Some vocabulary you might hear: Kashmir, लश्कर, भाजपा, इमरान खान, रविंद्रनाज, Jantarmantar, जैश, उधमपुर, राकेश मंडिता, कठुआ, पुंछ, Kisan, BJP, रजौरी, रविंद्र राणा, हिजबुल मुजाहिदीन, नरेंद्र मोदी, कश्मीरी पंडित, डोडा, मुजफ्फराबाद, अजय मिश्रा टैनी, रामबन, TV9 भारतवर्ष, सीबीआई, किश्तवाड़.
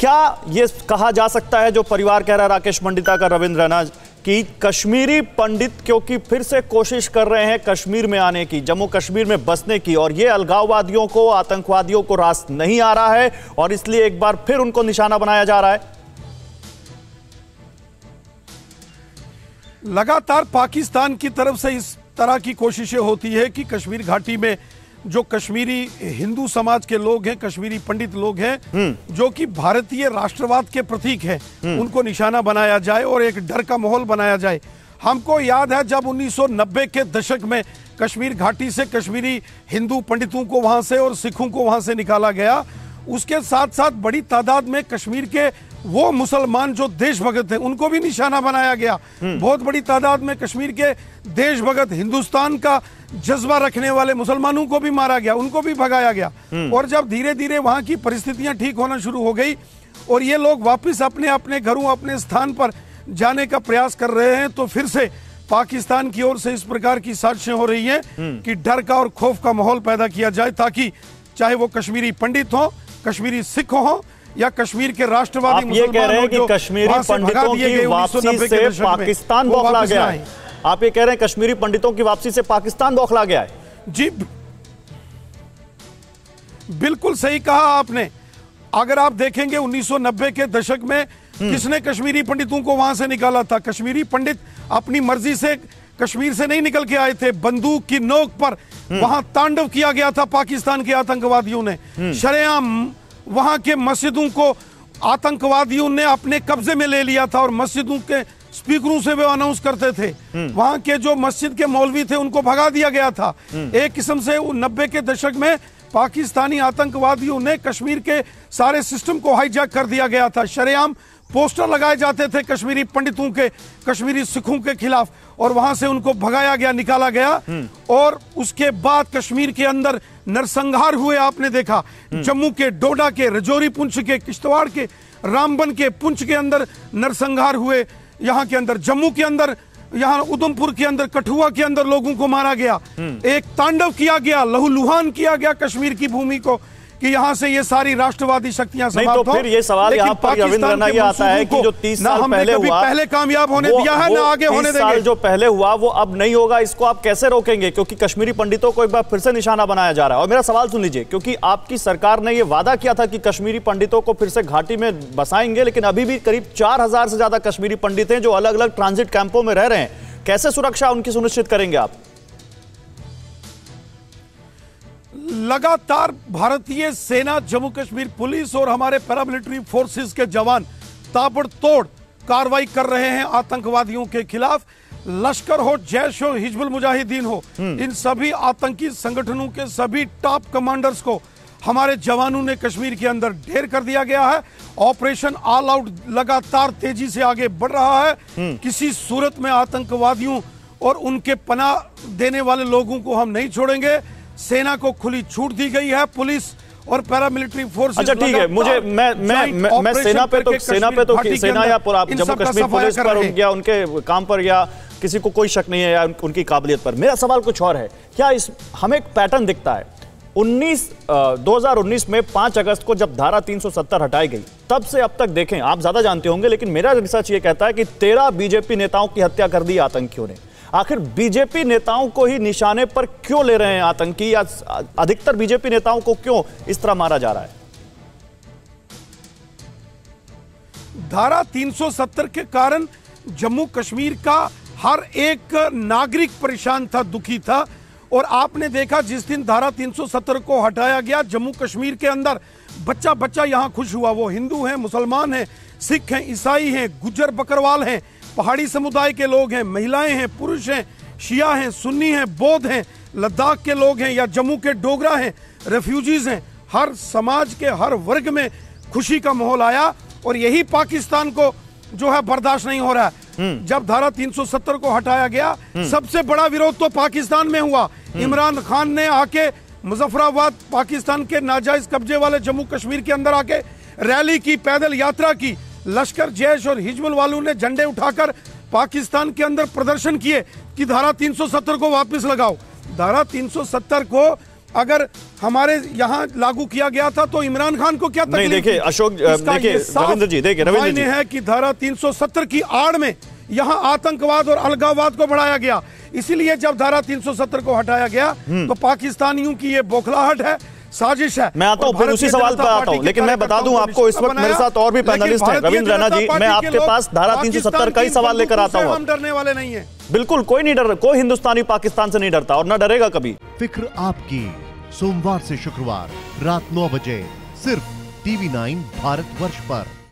क्या ये कहा जा सकता है जो परिवार कह रहा है राकेश मंडिता का, रविंद्रनाज, कि कश्मीरी पंडित क्योंकि फिर से कोशिश कर रहे हैं कश्मीर में आने की, जम्मू कश्मीर में बसने की, और ये अलगाववादियों को, आतंकवादियों को रास नहीं आ रहा है और इसलिए एक बार फिर उनको निशाना बनाया जा रहा है? लगातार पाकिस्तान की तरफ से इस तरह की कोशिशें होती है कि कश्मीर घाटी में जो कश्मीरी हिंदू समाज के लोग हैं, कश्मीरी पंडित लोग हैं, जो कि भारतीय राष्ट्रवाद के प्रतीक हैं, उनको निशाना बनाया जाए और एक डर का माहौल बनाया जाए। हमको याद है जब 1990 के दशक में कश्मीर घाटी से कश्मीरी हिंदू पंडितों को वहां से और सिखों को वहां से निकाला गया, उसके साथ साथ बड़ी तादाद में कश्मीर के वो मुसलमान जो देशभगत हैं उनको भी निशाना बनाया गया। बहुत बड़ी तादाद में कश्मीर के देशभगत, हिंदुस्तान का जज्बा रखने वाले मुसलमानों को भी मारा गया, उनको भी भगाया गया। और जब धीरे धीरे वहां की परिस्थितियां ठीक होना शुरू हो गई और ये लोग वापस अपने अपने घरों, अपने स्थान पर जाने का प्रयास कर रहे हैं, तो फिर से पाकिस्तान की ओर से इस प्रकार की साजिशें हो रही है कि डर का और खौफ का माहौल पैदा किया जाए, ताकि चाहे वो कश्मीरी पंडित हो, कश्मीरी सिख हो या कश्मीर के राष्ट्रवादी मुसलमानों को, कश्मीरी पंडितों की वापसी से पाकिस्तान बौखला गया है। आप ये कह रहे हैं कश्मीरी पंडितों की वापसी से पाकिस्तान बौखला गया है? जी बिल्कुल सही कहा आपने। अगर आप देखेंगे 1990 के दशक में किसने कश्मीरी पंडितों को वहां से निकाला था? कश्मीरी पंडित अपनी मर्जी से कश्मीर से नहीं निकल के आए थे, बंदूक की नोक पर वहां तांडव किया गया था पाकिस्तान के आतंकवादियों ने। शरेआम वहां के मस्जिदों को आतंकवादियों ने अपने कब्जे में ले लिया था और मस्जिदों के स्पीकरों से वे अनाउंस करते थे। वहां के जो मस्जिद के मौलवी थे उनको भगा दिया गया था। एक किस्म से 90 के दशक में पाकिस्तानी आतंकवादियों ने कश्मीर के सारे सिस्टम को हाईजैक कर दिया गया था। शरेआम पोस्टर लगाए जाते थे कश्मीरी पंडितों के, कश्मीरी सिखों के खिलाफ, और वहां से उनको भगाया गया, निकाला गया। और उसके बाद कश्मीर के अंदर नरसंहार हुए, आपने देखा जम्मू के, डोडा के, रजौरी, पुंछ के, किश्तवाड़ के, रामबन के, पुंछ के अंदर नरसंहार हुए, यहाँ के अंदर, जम्मू के अंदर, यहाँ उधमपुर के अंदर, कठुआ के अंदर लोगों को मारा गया। एक तांडव किया गया, लहूलुहान किया गया कश्मीर की भूमि को, कि यहाँ से ये सारी राष्ट्रवादी शक्तियां समाप्त हो। फिर ये सवाल यहाँ पर रविंद्रनाथ जी आता है कि जो 30 साल पहले हुआ, पहले कामयाब होने दिया है ना आगे होने देंगे, जो पहले हुआ वो अब नहीं होगा, इसको आप कैसे रोकेंगे? क्योंकि कश्मीरी पंडितों को एक बार फिर से निशाना बनाया जा रहा है। और मेरा सवाल सुन लीजिए, क्योंकि आपकी सरकार ने ये वादा किया था कि कश्मीरी पंडितों को फिर से घाटी में बसाएंगे, लेकिन अभी भी करीब 4,000 से ज्यादा कश्मीरी पंडित हैं जो अलग अलग ट्रांजिट कैंपों में रह रहे हैं। कैसे सुरक्षा उनकी सुनिश्चित करेंगे आप? लगातार भारतीय सेना, जम्मू कश्मीर पुलिस और हमारे पैरामिलिट्री फोर्सेस के जवान ताबड़तोड़ कार्रवाई कर रहे हैं आतंकवादियों के खिलाफ। लश्कर हो, जैश हो, हिजबुल मुजाहिदीन हो, इन सभी आतंकी संगठनों के सभी टॉप कमांडर्स को हमारे जवानों ने कश्मीर के अंदर ढेर कर दिया गया है। ऑपरेशन ऑल आउट लगातार तेजी से आगे बढ़ रहा है। किसी सूरत में आतंकवादियों और उनके पनाह देने वाले लोगों को हम नहीं छोड़ेंगे। सेना को खुली छूट दी गई है, पुलिस और पैरामिलिट्री फोर्स। अच्छा ठीक है, मुझे मैं सेना पे तो या जम्मू कश्मीर पुलिस पर या उनके काम पर या किसी को कोई शक नहीं है, या उनकी काबिलियत पर। मेरा सवाल कुछ और है। क्या इस हमें एक पैटर्न दिखता है? 2019 में 5 अगस्त को जब धारा 370 हटाई गई, तब से अब तक देखें, आप ज्यादा जानते होंगे, लेकिन मेरा रिसर्च ये कहता है कि 13 बीजेपी नेताओं की हत्या कर दी आतंकियों ने। आखिर बीजेपी नेताओं को ही निशाने पर क्यों ले रहे हैं आतंकी, या अधिकतर बीजेपी नेताओं को क्यों इस तरह मारा जा रहा है? धारा 370 के कारण जम्मू कश्मीर का हर एक नागरिक परेशान था, दुखी था। और आपने देखा जिस दिन धारा 370 को हटाया गया, जम्मू कश्मीर के अंदर बच्चा बच्चा यहाँ खुश हुआ। वो हिंदू हैं, मुसलमान हैं, सिख हैं, ईसाई हैं, गुज्जर बकरवाल हैं, पहाड़ी समुदाय के लोग हैं, महिलाएं हैं, पुरुष हैं, शिया हैं, सुन्नी हैं, बौद्ध हैं, लद्दाख के लोग हैं या जम्मू के डोगरा हैं, रेफ्यूजीज हैं। हर समाज के हर वर्ग में खुशी का माहौल आया, और यही पाकिस्तान को जो है बर्दाश्त नहीं हो रहा है। जब धारा 370 को हटाया गया, सबसे बड़ा विरोध तो पाकिस्तान में हुआ। इमरान खान ने आके मुजफ्फराबाद, पाकिस्तान के नाजायज कब्जे वाले जम्मू कश्मीर के अंदर आके रैली की, पैदल यात्रा की। लश्कर, जैश और हिजबुल वालों ने झंडे उठाकर पाकिस्तान के अंदर प्रदर्शन किए कि धारा 370 को वापस लगाओ। धारा 370 को अगर हमारे यहाँ लागू किया गया था तो इमरान खान को क्या तकलीफ? देखिए अशोक, देखिए रविंद्र जी, देखिए रविंद्र जी है कि धारा 370 की आड़ में यहाँ आतंकवाद और अलगाववाद को बढ़ाया गया। इसीलिए जब धारा 370 को हटाया गया तो पाकिस्तानियों की ये बौखलाहट है, साजिश है। मैं आता हूं, फिर उसी सवाल पर आता हूं, लेकिन मैं बता दूं आपको इस वक्त मेरे साथ और भी पैनलिस्ट हैं। रविंद्र राणा जी, मैं आपके पास धारा 370 का ही सवाल लेकर आता हूं। हम डरने वाले नहीं है, बिल्कुल कोई नहीं डर, कोई हिंदुस्तानी पाकिस्तान से नहीं डरता और ना डरेगा कभी। फिक्र आपकी, सोमवार से शुक्रवार रात 9 बजे सिर्फ TV9 भारतवर्ष पर।